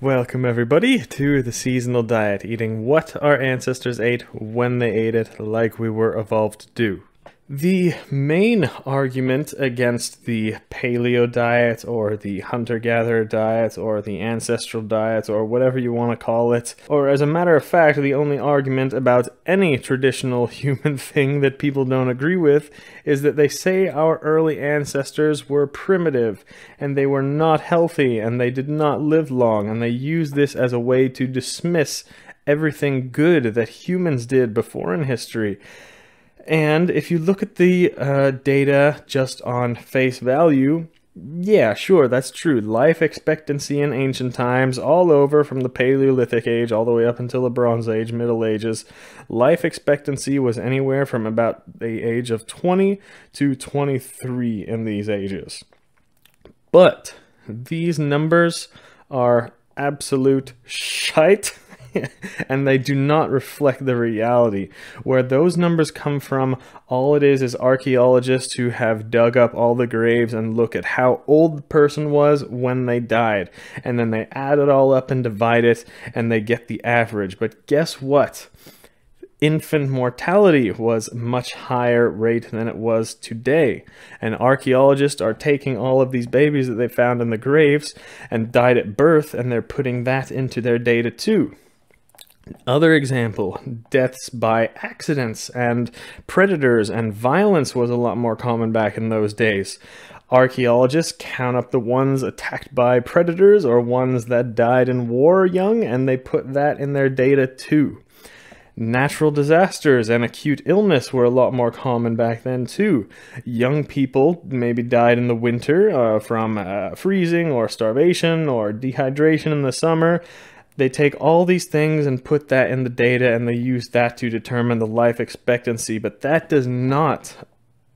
Welcome everybody to The Seasonal Diet, eating what our ancestors ate when they ate it, like we were evolved to do. The main argument against the paleo diet or the hunter-gatherer diet or the ancestral diet or whatever you want to call it, or as a matter of fact the only argument about any traditional human thing that people don't agree with, is that they say our early ancestors were primitive and they were not healthy and they did not live long, and they use this as a way to dismiss everything good that humans did before in history. And if you look at the data just on face value, yeah, sure, that's true. Life expectancy in ancient times, all over from the Paleolithic Age all the way up until the Bronze Age, Middle Ages, life expectancy was anywhere from about the age of 20 to 23 in these ages. But these numbers are absolute shite. And they do not reflect the reality. Where those numbers come from, all it is archaeologists who have dug up all the graves and look at how old the person was when they died. And then they add it all up and divide it, and they get the average. But guess what? Infant mortality was a much higher rate than it was today, and archaeologists are taking all of these babies that they found in the graves and died at birth, and they're putting that into their data too. Other example, deaths by accidents and predators and violence was a lot more common back in those days. Archaeologists count up the ones attacked by predators or ones that died in war young, and they put that in their data too. Natural disasters and acute illness were a lot more common back then too. Young people maybe died in the winter from freezing or starvation or dehydration in the summer. They take all these things and put that in the data, and they use that to determine the life expectancy, but that does not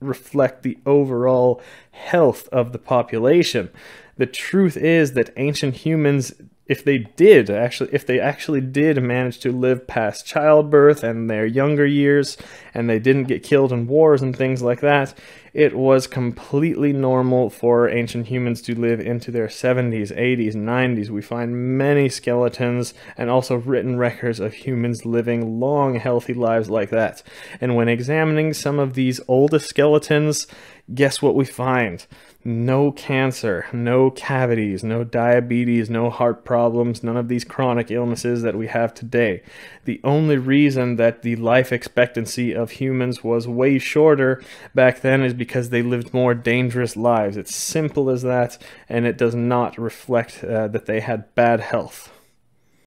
reflect the overall health of the population. The truth is that ancient humans, if they actually did manage to live past childbirth and their younger years, and they didn't get killed in wars and things like that, it was completely normal for ancient humans to live into their 70s, 80s, 90s. We find many skeletons and also written records of humans living long, healthy lives like that. And when examining some of these oldest skeletons, guess what we find? No cancer, no cavities, no diabetes, no heart problems, none of these chronic illnesses that we have today. The only reason that the life expectancy of humans was way shorter back then is because they lived more dangerous lives. It's simple as that, and it does not reflect that they had bad health.